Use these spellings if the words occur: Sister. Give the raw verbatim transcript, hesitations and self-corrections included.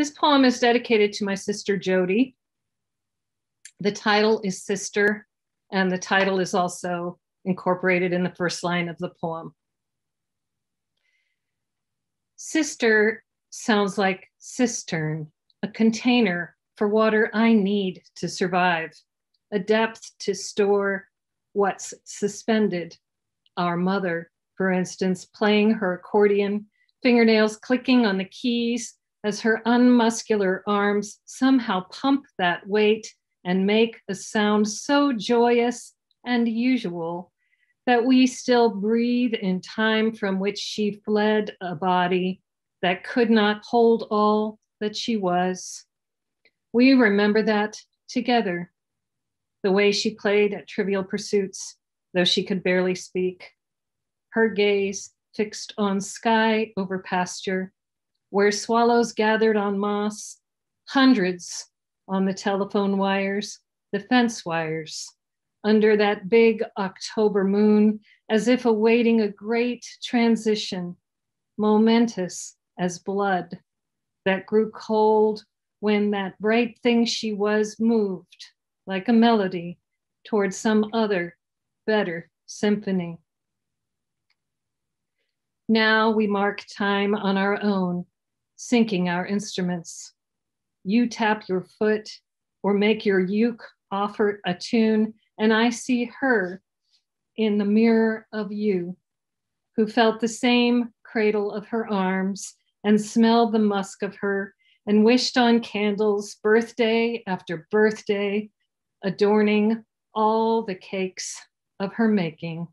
This poem is dedicated to my sister, Jody. The title is Sister, and the title is also incorporated in the first line of the poem. Sister sounds like cistern, a container for water I need to survive, a depth to store what's suspended. Our mother, for instance, playing her accordion, fingernails clicking on the keys as her unmuscular arms somehow pump that weight and make a sound so joyous and usual that we still breathe in time from which she fled a body that could not hold all that she was. We remember that together, the way she played at Trivial Pursuits, though she could barely speak, her gaze fixed on sky over pasture, where swallows gathered on moss, hundreds on the telephone wires, the fence wires, under that big October moon, as if awaiting a great transition, momentous as blood, that grew cold when that bright thing she was moved, like a melody, towards some other, better symphony. Now we mark time on our own, sinking our instruments. You tap your foot or make your uke offer a tune, and I see her in the mirror of you, who felt the same cradle of her arms and smelled the musk of her and wished on candles birthday after birthday, adorning all the cakes of her making.